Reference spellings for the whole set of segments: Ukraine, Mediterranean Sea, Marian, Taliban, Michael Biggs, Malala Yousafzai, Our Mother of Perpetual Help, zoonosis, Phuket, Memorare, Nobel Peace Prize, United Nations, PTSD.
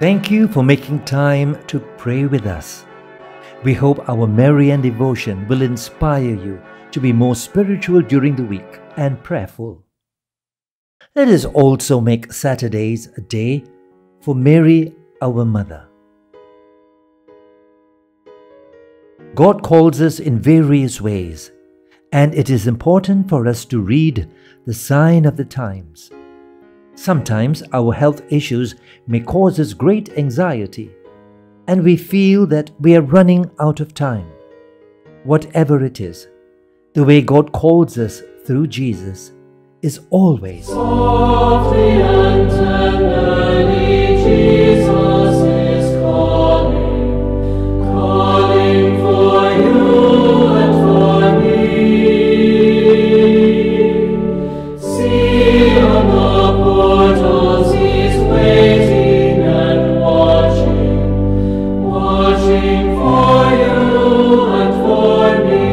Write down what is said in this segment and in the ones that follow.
Thank you for making time to pray with us. We hope our Marian devotion will inspire you to be more spiritual during the week and prayerful. Let us also make Saturdays a day for Mary, our Mother. God calls us in various ways, and it is important for us to read the sign of the times. Sometimes our health issues may cause us great anxiety, and we feel that we are running out of time. Whatever it is, the way God calls us through Jesus is always softly and tenderly. Jesus is calling, calling for you and for me. See on the portals He's waiting and watching, watching for you and for me.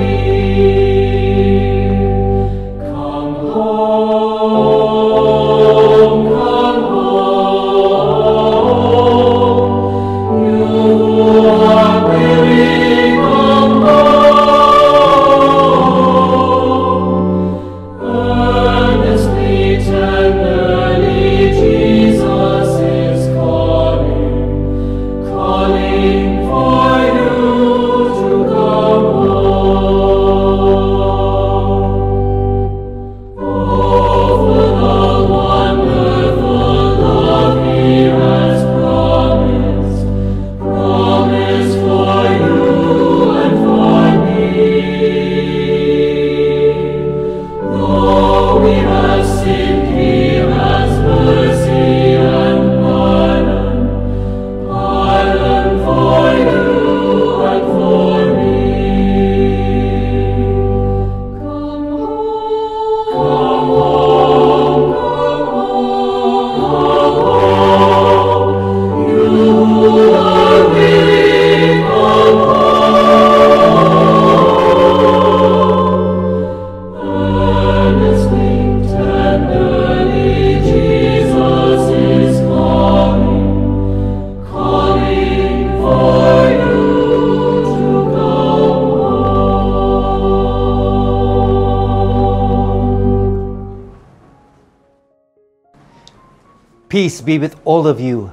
Peace be with all of you.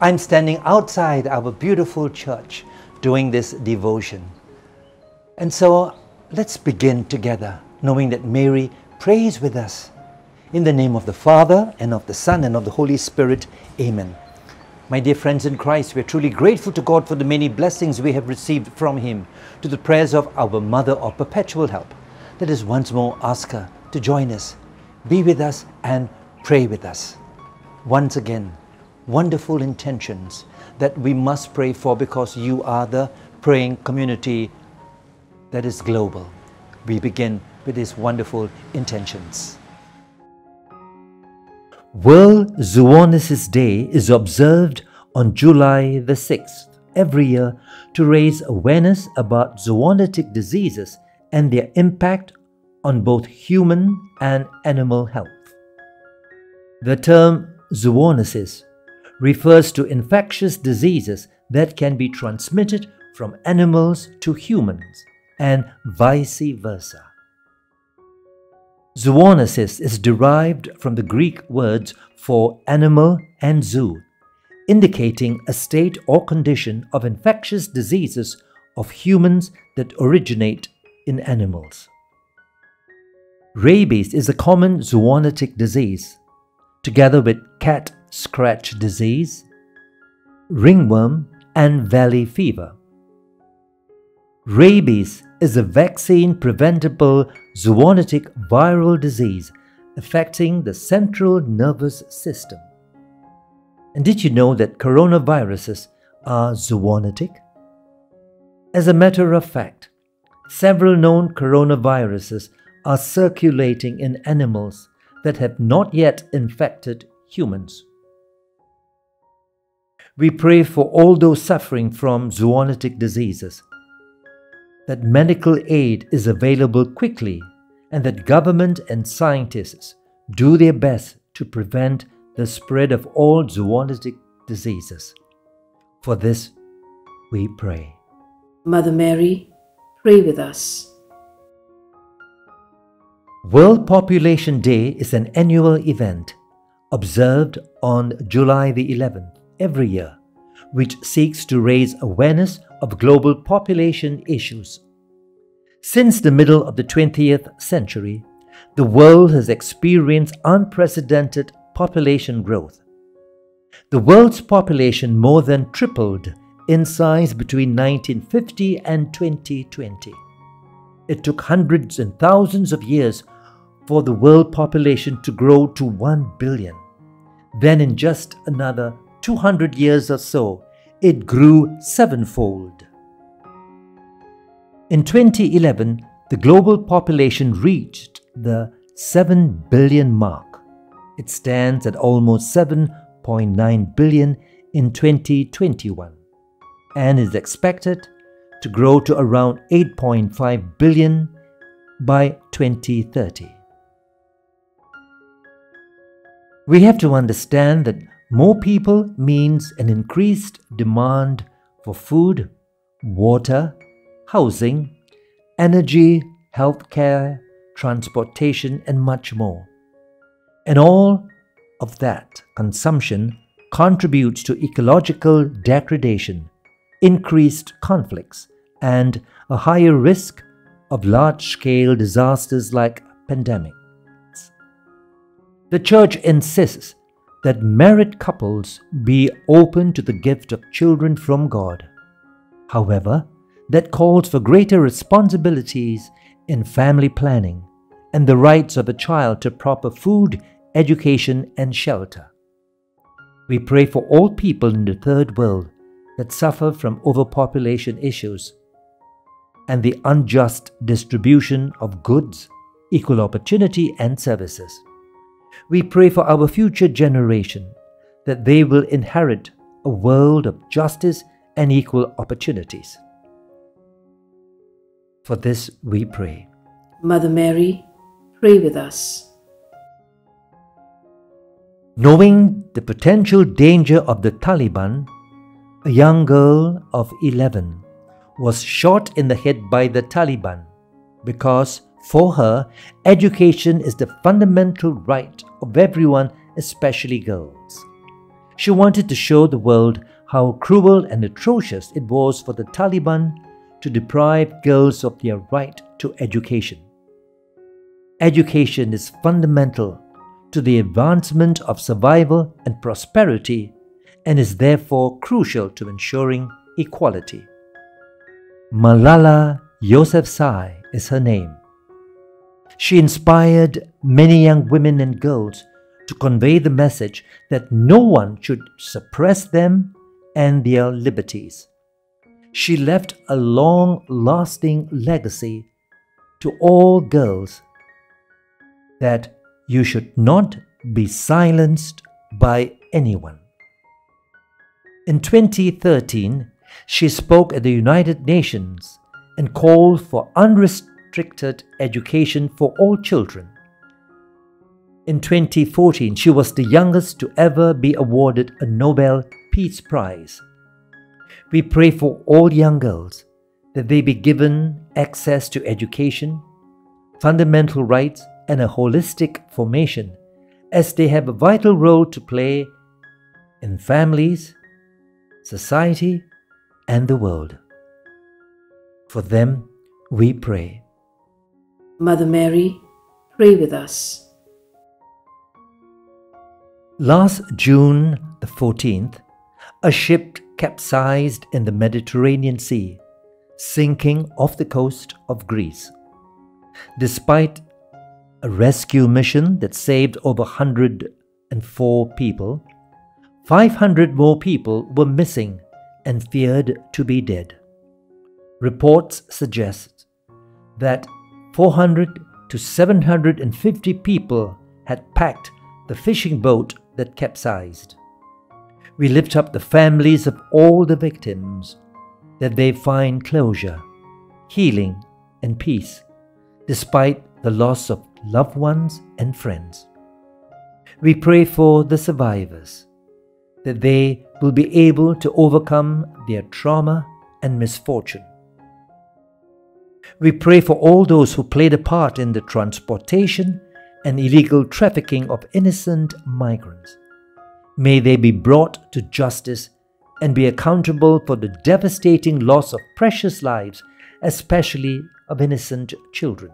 I'm standing outside our beautiful church doing this devotion. And so let's begin together, knowing that Mary prays with us. In the name of the Father, and of the Son, and of the Holy Spirit. Amen. My dear friends in Christ, we are truly grateful to God for the many blessings we have received from Him, to the prayers of our Mother of Perpetual Help. Let us once more ask her to join us, be with us, and pray with us. Once again, wonderful intentions that we must pray for, because you are the praying community that is global. We begin with these wonderful intentions. World Zoonosis Day is observed on July the 6th every year to raise awareness about zoonotic diseases and their impact on both human and animal health. The term zoonosis refers to infectious diseases that can be transmitted from animals to humans and vice versa. Zoonosis is derived from the Greek words for animal and zoo, indicating a state or condition of infectious diseases of humans that originate in animals. Rabies is a common zoonotic disease, together with cat scratch disease, ringworm, and valley fever. Rabies is a vaccine-preventable zoonotic viral disease affecting the central nervous system. And did you know that coronaviruses are zoonotic? As a matter of fact, several known coronaviruses are circulating in animals that have not yet infected humans. We pray for all those suffering from zoonotic diseases, that medical aid is available quickly, and that government and scientists do their best to prevent the spread of all zoonotic diseases. For this we pray. Mother Mary, pray with us. World Population Day is an annual event observed on July the 11th every year, which seeks to raise awareness of global population issues. Since the middle of the 20th century, the world has experienced unprecedented population growth. The world's population more than tripled in size between 1950 and 2020. It took hundreds and thousands of years for the world population to grow to 1 billion. Then in just another 200 years or so, it grew sevenfold. In 2011, the global population reached the 7 billion mark. It stands at almost 7.9 billion in 2021 and is expected to grow to around 8.5 billion by 2030. We have to understand that more people means an increased demand for food, water, housing, energy, healthcare, transportation, and much more. And all of that consumption contributes to ecological degradation, increased conflicts, and a higher risk of large-scale disasters like pandemics. The Church insists that married couples be open to the gift of children from God. However, that calls for greater responsibilities in family planning and the rights of a child to proper food, education, and shelter. We pray for all people in the Third World that suffer from overpopulation issues and the unjust distribution of goods, equal opportunity, and services. We pray for our future generation that they will inherit a world of justice and equal opportunities. For this we pray. Mother Mary, pray with us. Knowing the potential danger of the Taliban, a young girl of 11 was shot in the head by the Taliban because for her, education is the fundamental right of everyone, especially girls. She wanted to show the world how cruel and atrocious it was for the Taliban to deprive girls of their right to education. Education is fundamental to the advancement of survival and prosperity and is therefore crucial to ensuring equality. Malala Yousafzai is her name. She inspired many young women and girls to convey the message that no one should suppress them and their liberties. She left a long-lasting legacy to all girls that you should not be silenced by anyone. In 2013, she spoke at the United Nations and called for unrestricted education for all children. In 2014, she was the youngest to ever be awarded a Nobel Peace Prize. We pray for all young girls that they be given access to education, fundamental rights, and a holistic formation, as they have a vital role to play in families, society, and the world. For them, we pray. Mother Mary, pray with us. Last June the 14th, a ship capsized in the Mediterranean Sea, sinking off the coast of Greece. Despite a rescue mission that saved over 104 people, 500 more people were missing and feared to be dead. Reports suggest that 400 to 750 people had packed the fishing boat that capsized. We lift up the families of all the victims that they find closure, healing, and peace despite the loss of loved ones and friends. We pray for the survivors that they will be able to overcome their trauma and misfortune. We pray for all those who played a part in the transportation and illegal trafficking of innocent migrants. May they be brought to justice and be accountable for the devastating loss of precious lives, especially of innocent children.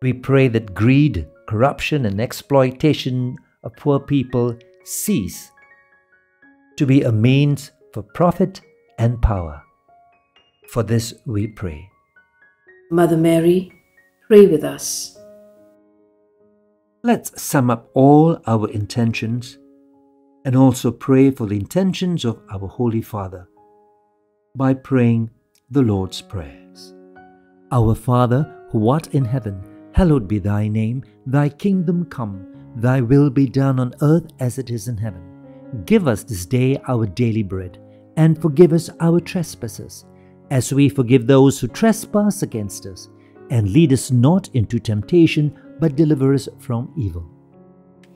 We pray that greed, corruption, and exploitation of poor people cease to be a means for profit and power. For this we pray. Mother Mary, pray with us. Let's sum up all our intentions and also pray for the intentions of our Holy Father by praying the Lord's Prayers. Our Father, who art in heaven, hallowed be thy name. Thy kingdom come, thy will be done on earth as it is in heaven. Give us this day our daily bread, and forgive us our trespasses, as we forgive those who trespass against us. And lead us not into temptation, but deliver us from evil.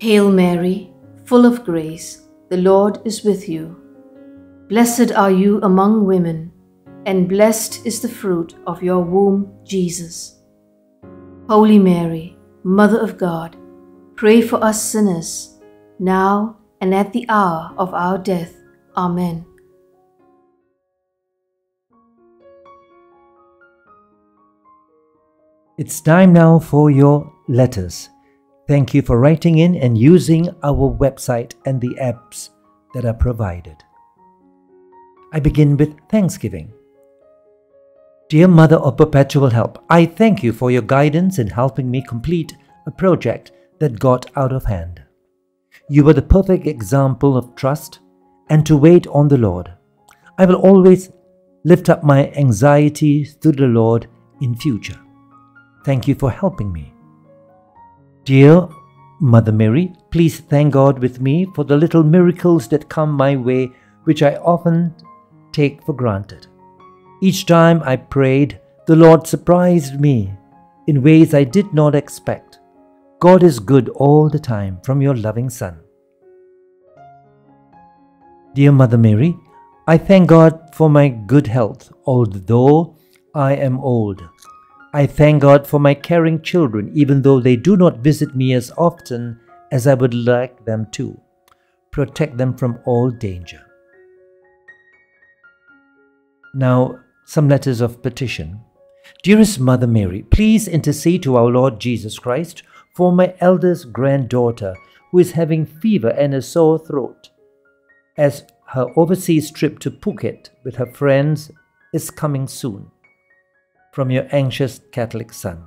Hail Mary, full of grace, the Lord is with you. Blessed are you among women, and blessed is the fruit of your womb, Jesus. Holy Mary, Mother of God, pray for us sinners, now and at the hour of our death. Amen. It's time now for your letters. Thank you for writing in and using our website and the apps that are provided. I begin with thanksgiving. Dear Mother of Perpetual Help, I thank you for your guidance in helping me complete a project that got out of hand. You were the perfect example of trust and to wait on the Lord. I will always lift up my anxiety to the Lord in future. Thank you for helping me. Dear Mother Mary, please thank God with me for the little miracles that come my way, which I often take for granted. Each time I prayed, the Lord surprised me in ways I did not expect. God is good all the time. From your loving Son. Dear Mother Mary, I thank God for my good health, although I am old. I thank God for my caring children, even though they do not visit me as often as I would like them to. Protect them from all danger. Now, some letters of petition. Dearest Mother Mary, please intercede to our Lord Jesus Christ for my eldest granddaughter, who is having fever and a sore throat, as her overseas trip to Phuket with her friends is coming soon. From your anxious Catholic Son.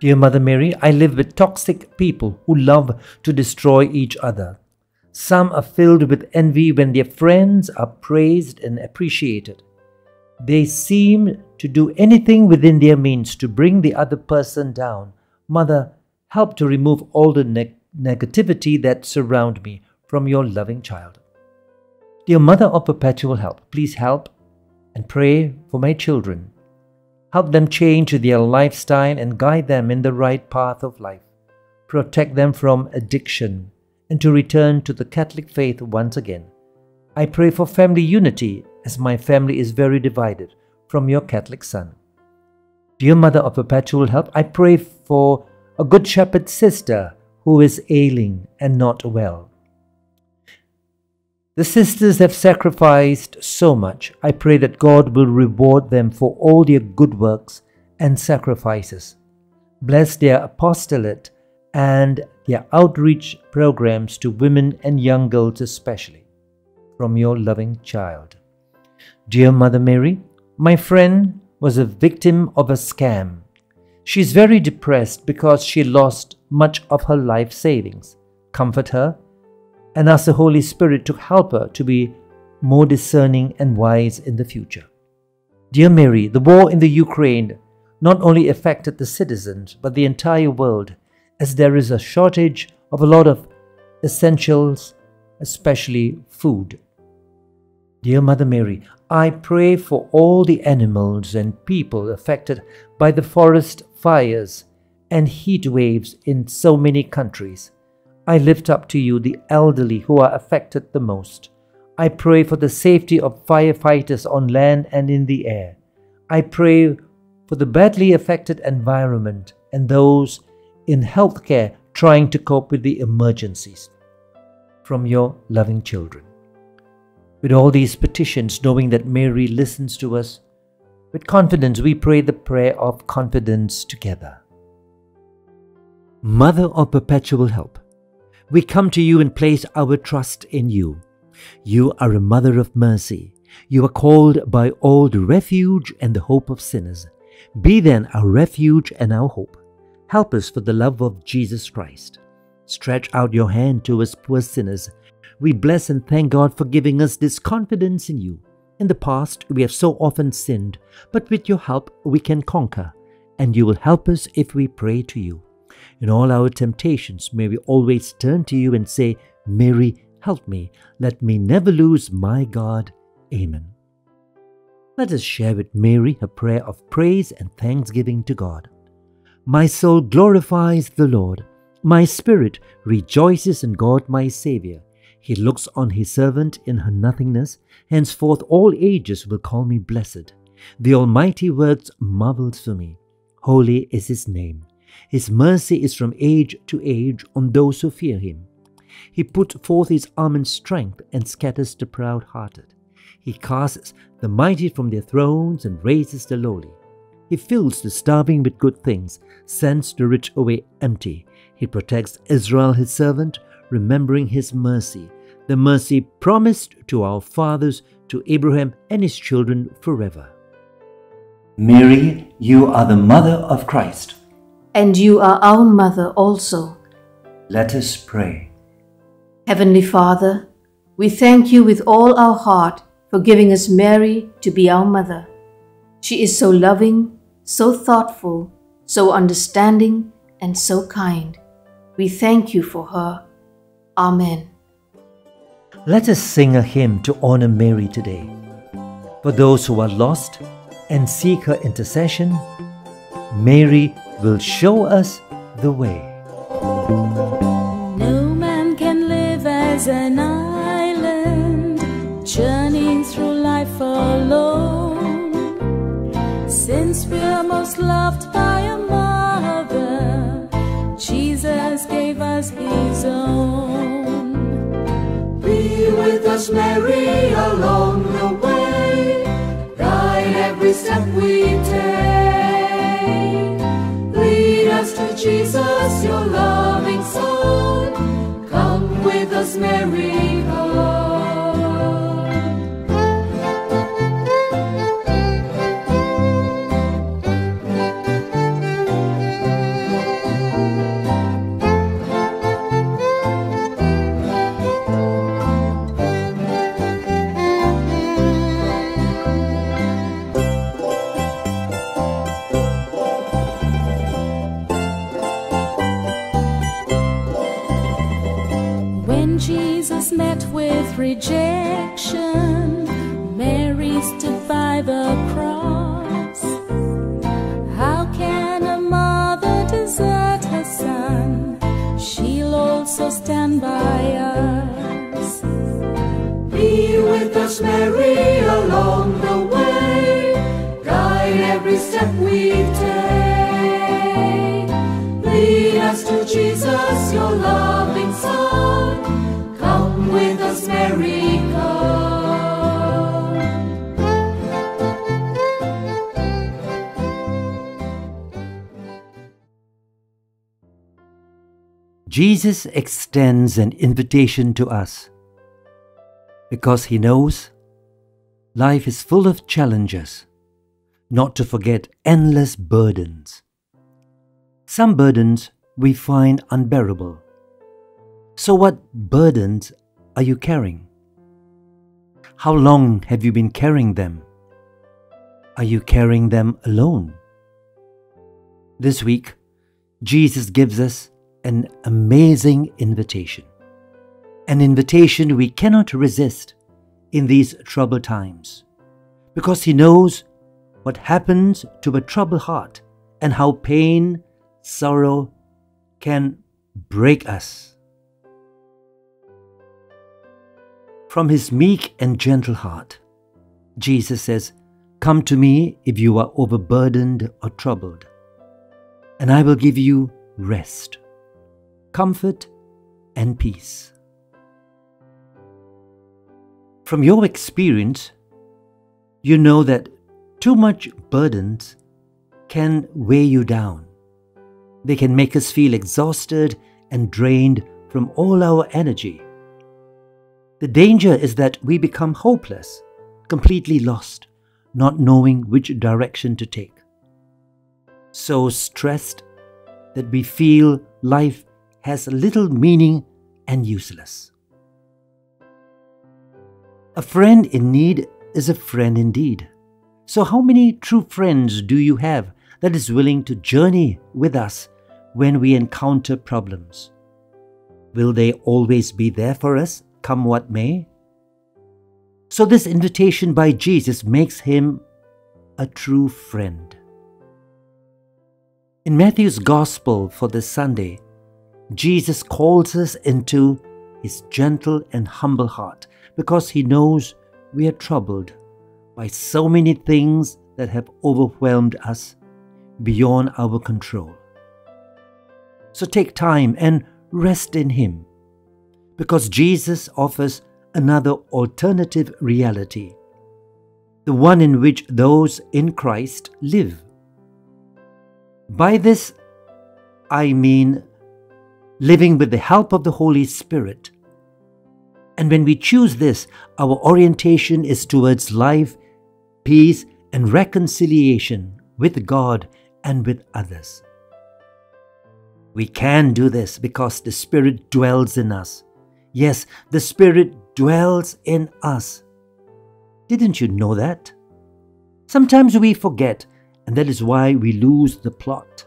Dear Mother Mary, I live with toxic people who love to destroy each other. Some are filled with envy when their friends are praised and appreciated. They seem to do anything within their means to bring the other person down. Mother, help to remove all the negativity that surround me. From your loving child. Dear Mother of Perpetual Help, please help and pray for my children. Help them change their lifestyle and guide them in the right path of life. Protect them from addiction and to return to the Catholic faith once again. I pray for family unity as my family is very divided. From your Catholic Son. Dear Mother of Perpetual Help, I pray for a Good Shepherd sister who is ailing and not well. The sisters have sacrificed so much. I pray that God will reward them for all their good works and sacrifices. Bless their apostolate and their outreach programs to women and young girls especially. From your loving child. Dear Mother Mary, my friend was a victim of a scam. She is very depressed because she lost much of her life savings. Comfort her. And ask the Holy Spirit to help her to be more discerning and wise in the future. Dear Mary, the war in the Ukraine not only affected the citizens, but the entire world, as there is a shortage of a lot of essentials, especially food. Dear Mother Mary, I pray for all the animals and people affected by the forest fires and heat waves in so many countries. I lift up to you the elderly who are affected the most. I pray for the safety of firefighters on land and in the air. I pray for the badly affected environment and those in healthcare trying to cope with the emergencies. From your loving children. With all these petitions, knowing that Mary listens to us, with confidence we pray the prayer of confidence together. Mother of Perpetual Help, we come to you and place our trust in you. You are a mother of mercy. You are called by all the refuge and the hope of sinners. Be then our refuge and our hope. Help us for the love of Jesus Christ. Stretch out your hand to us poor sinners. We bless and thank God for giving us this confidence in you. In the past, we have so often sinned, but with your help we can conquer, and you will help us if we pray to you. In all our temptations, may we always turn to you and say, Mary, help me. Let me never lose my God. Amen. Let us share with Mary her prayer of praise and thanksgiving to God. My soul glorifies the Lord. My spirit rejoices in God my Saviour. He looks on his servant in her nothingness. Henceforth all ages will call me blessed. The Almighty works marvels for me. Holy is his name. His mercy is from age to age on those who fear him. He puts forth his arm in strength and scatters the proud-hearted. He casts the mighty from their thrones and raises the lowly. He fills the starving with good things, sends the rich away empty. He protects Israel his servant, remembering his mercy, the mercy promised to our fathers, to Abraham and his children forever. Mary, you are the mother of Christ. And you are our mother also. Let us pray. Heavenly Father, we thank you with all our heart for giving us Mary to be our mother. She is so loving, so thoughtful, so understanding, and so kind. We thank you for her. Amen. Let us sing a hymn to honor Mary today. For those who are lost and seek her intercession, Mary will show us the way. No man can live as an island, churning through life alone. Since we are most loved by a mother, Jesus gave us his own. Be with us, Mary, along the way. Guide every step we take. Lead us to Jesus, your loving Son. Come with us, Mary, come. Rejection, Mary stood by the cross. How can a mother desert her son? She'll also stand by us. Be with us, Mary, along the way. Guide every step we take. Lead us to Jesus, your loving Son. With us, Mary, come. Jesus extends an invitation to us because he knows life is full of challenges, not to forget endless burdens. Some burdens we find unbearable. So what burdens are you carrying? How long have you been carrying them? Are you carrying them alone? This week, Jesus gives us an amazing invitation. An invitation we cannot resist in these troubled times, because he knows what happens to a troubled heart and how pain, sorrow can break us. from his meek and gentle heart. Jesus says, "Come to me if you are overburdened or troubled, and I will give you rest, comfort, and peace." From your experience, you know that too much burdens can weigh you down. They can make us feel exhausted and drained from all our energy. The danger is that we become hopeless, completely lost, not knowing which direction to take. So stressed that we feel life has little meaning and useless. A friend in need is a friend indeed. So how many true friends do you have that is willing to journey with us when we encounter problems? Will they always be there for us, come what may? So this invitation by Jesus makes him a true friend. In Matthew's Gospel for this Sunday, Jesus calls us into his gentle and humble heart because he knows we are troubled by so many things that have overwhelmed us beyond our control. So take time and rest in him, because Jesus offers another alternative reality, the one in which those in Christ live. By this, I mean living with the help of the Holy Spirit. And when we choose this, our orientation is towards life, peace, and reconciliation with God and with others. We can do this because the Spirit dwells in us. Yes, the Spirit dwells in us. Didn't you know that? Sometimes we forget, and that is why we lose the plot,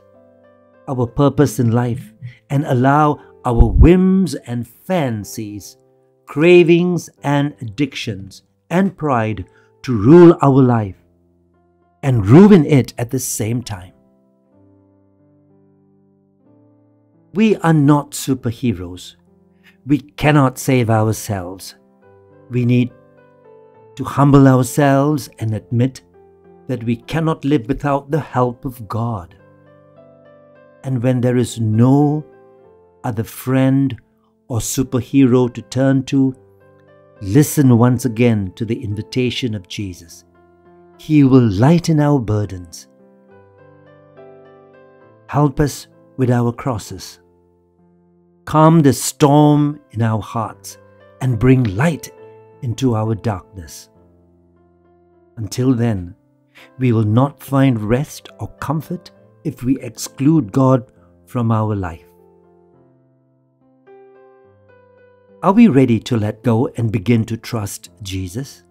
our purpose in life, and allow our whims and fancies, cravings and addictions and pride to rule our life and ruin it at the same time. We are not superheroes. We cannot save ourselves. We need to humble ourselves and admit that we cannot live without the help of God. And when there is no other friend or superhero to turn to, listen once again to the invitation of Jesus. He will lighten our burdens, help us with our crosses, calm the storm in our hearts, and bring light into our darkness. Until then, we will not find rest or comfort if we exclude God from our life. Are we ready to let go and begin to trust Jesus?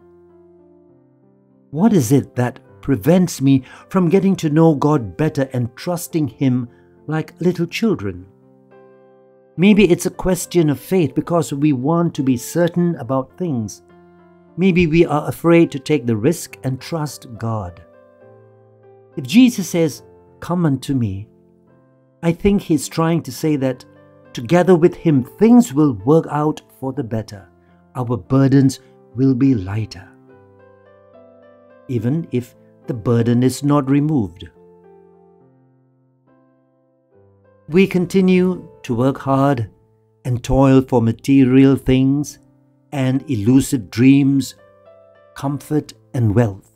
What is it that prevents me from getting to know God better and trusting Him like little children? Maybe it's a question of faith because we want to be certain about things. Maybe we are afraid to take the risk and trust God. If Jesus says, "Come unto me," I think he's trying to say that together with him, things will work out for the better. Our burdens will be lighter, even if the burden is not removed. We continue to work hard and toil for material things and elusive dreams, comfort and wealth.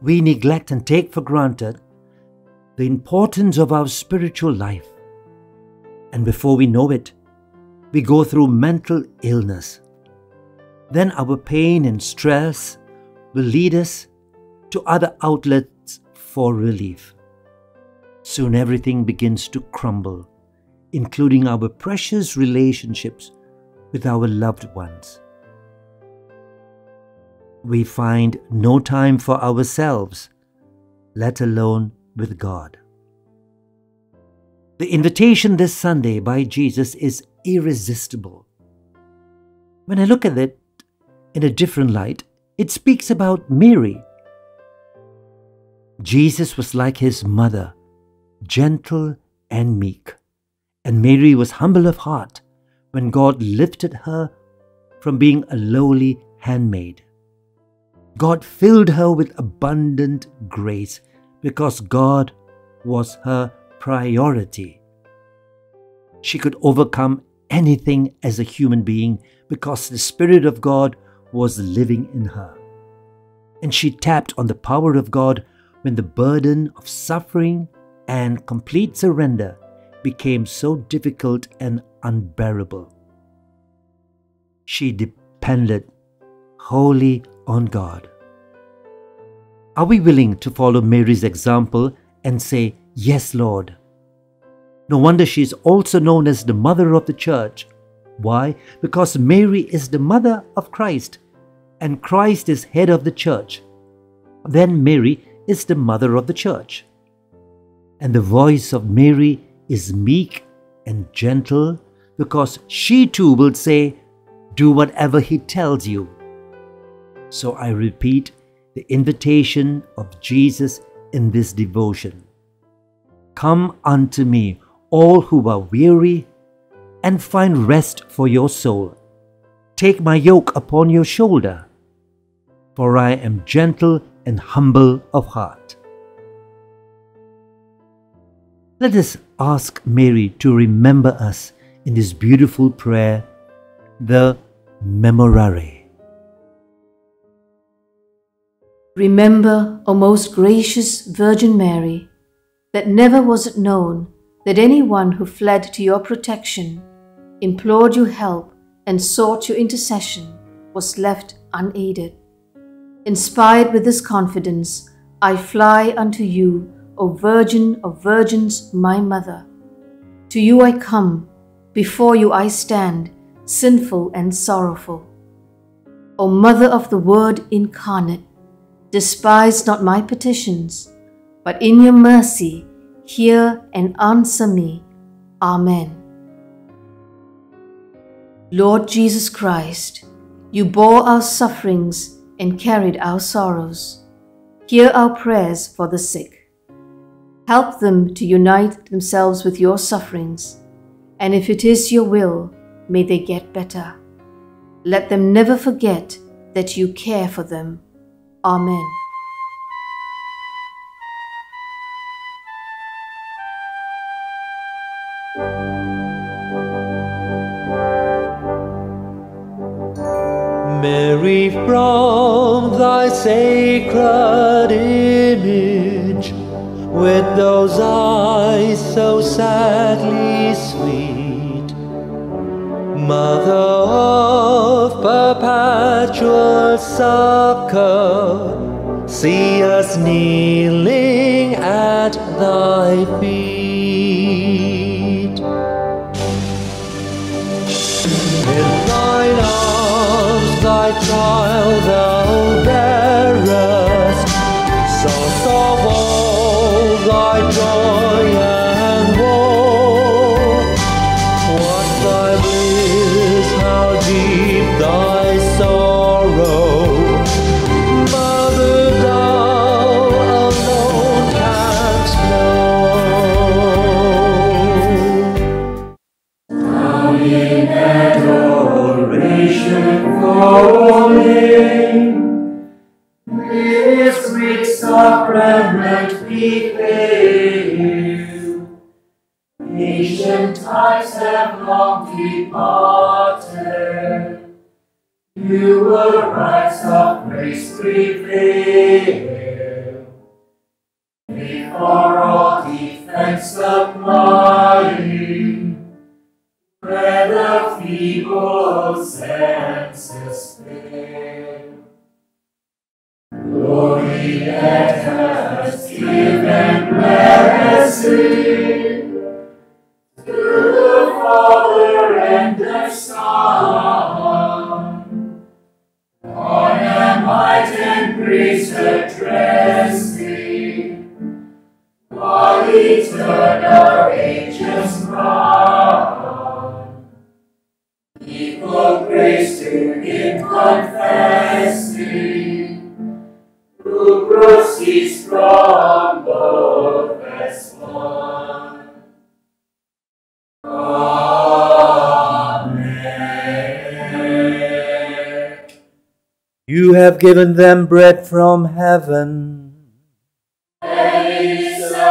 We neglect and take for granted the importance of our spiritual life. And before we know it, we go through mental illness. Then our pain and stress will lead us to other outlets for relief. Soon everything begins to crumble, including our precious relationships with our loved ones. We find no time for ourselves, let alone with God. The invitation this Sunday by Jesus is irresistible. When I look at it in a different light, it speaks about Mary. Jesus was like his mother, gentle and meek, and Mary was humble of heart when God lifted her from being a lowly handmaid. God filled her with abundant grace because God was her priority. She could overcome anything as a human being because the Spirit of God was living in her. And she tapped on the power of God when the burden of suffering and complete surrender became so difficult and unbearable. She depended wholly on God. Are we willing to follow Mary's example and say, "Yes, Lord"? No wonder she is also known as the Mother of the Church. Why? Because Mary is the Mother of Christ, and Christ is head of the Church. Then Mary is the Mother of the Church. And the voice of Mary is meek and gentle because she too will say, "Do whatever He tells you." So I repeat the invitation of Jesus in this devotion. "Come unto me, all who are weary, and find rest for your soul. Take my yoke upon your shoulder, for I am gentle and humble of heart." Let us ask Mary to remember us in this beautiful prayer, the Memorare. Remember, O most gracious Virgin Mary, that never was it known that anyone who fled to your protection, implored your help, and sought your intercession was left unaided. Inspired with this confidence, I fly unto you, O Virgin of Virgins, my Mother. To you I come, before you I stand, sinful and sorrowful. O Mother of the Word incarnate, despise not my petitions, but in your mercy hear and answer me. Amen. Lord Jesus Christ, you bore our sufferings and carried our sorrows. Hear our prayers for the sick. Help them to unite themselves with your sufferings, and if it is your will, may they get better. Let them never forget that you care for them. Amen. Mary, from thy sacred image, with those eyes so sadly sweet, Mother of perpetual succor, see us kneeling at thy feet. In thine arms, thy child thou bearest, source of all thy joy and woe. What thy bliss, how deep thy sorrow. Mother, thou alone canst know. Now in adoration falling, this weak sacrament we hail. Ancient times have long departed, newer rites of grace prevail. Before all defense applying, where the feeble senses fail, glory that has given blessing to the Father and the Son, honor, might, and grace addressing, while eternal ages run. Equal grace to Him confessing, who proceeds from both as one. Amen. You have given them bread from heaven. Let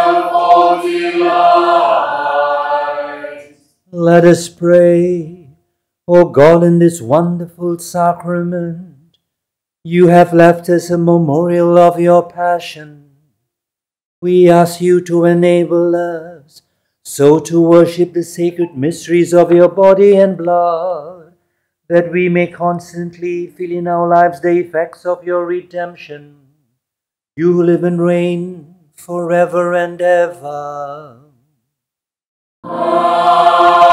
us pray. O God, in this wonderful sacrament, you have left us a memorial of your passion. We ask you to enable us so to worship the sacred mysteries of your body and blood, that we may constantly feel in our lives the effects of your redemption. You who live and reign forever and ever. Amen.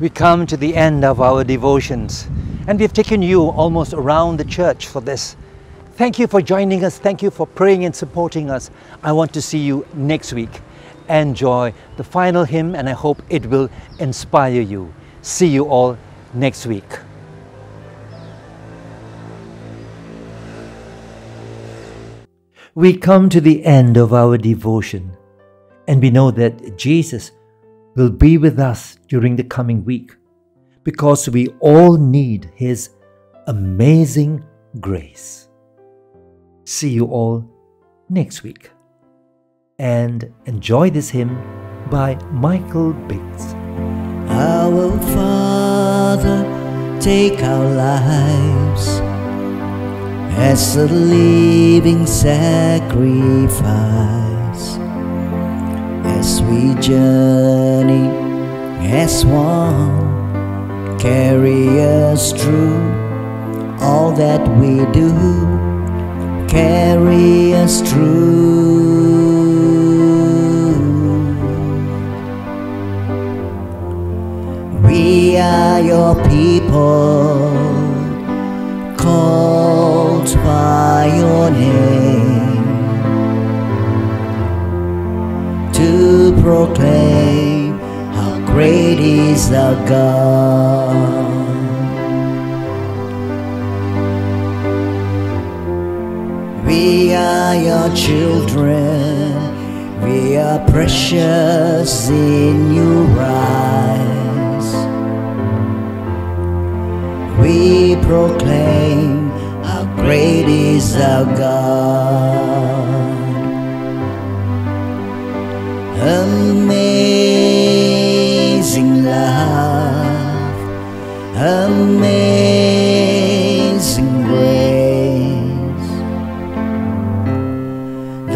We come to the end of our devotions, and we've taken you almost around the church for this. Thank you for joining us. Thank you for praying and supporting us. I want to see you next week. Enjoy the final hymn, and I hope it will inspire you. See you all next week. We come to the end of our devotion, and we know that Jesus will be with us during the coming week, because we all need His amazing grace. See you all next week, and enjoy this hymn by Michael Biggs. Our Father, take our lives as a living sacrifice. As we journey as one, carry us through all that we do, carry us through. We are your people, called by your name, to proclaim how great is our God. We are your children, we are precious in your eyes. We proclaim how great is our God. Amazing love, amazing grace.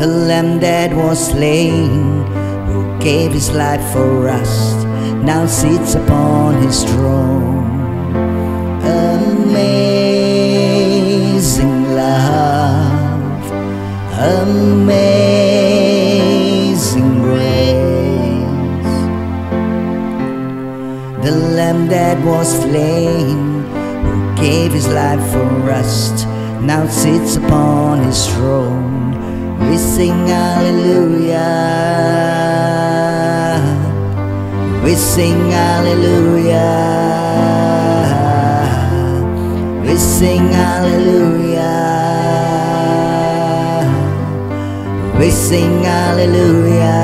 The Lamb that was slain, who gave his life for us, now sits upon his throne. Amazing love, amazing grace. The Lamb that was slain, who gave his life for us, now sits upon his throne. We sing hallelujah, we sing hallelujah, we sing hallelujah, we sing hallelujah,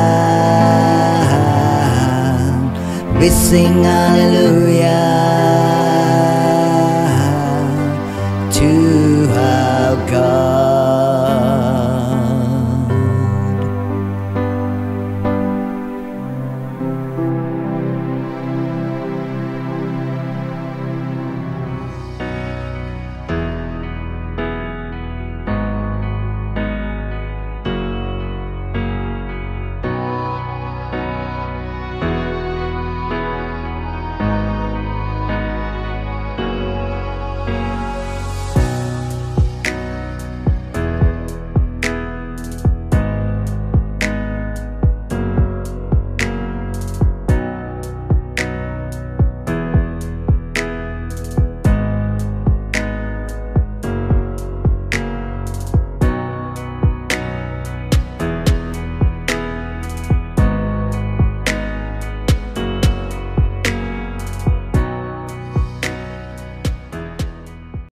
we sing hallelujah.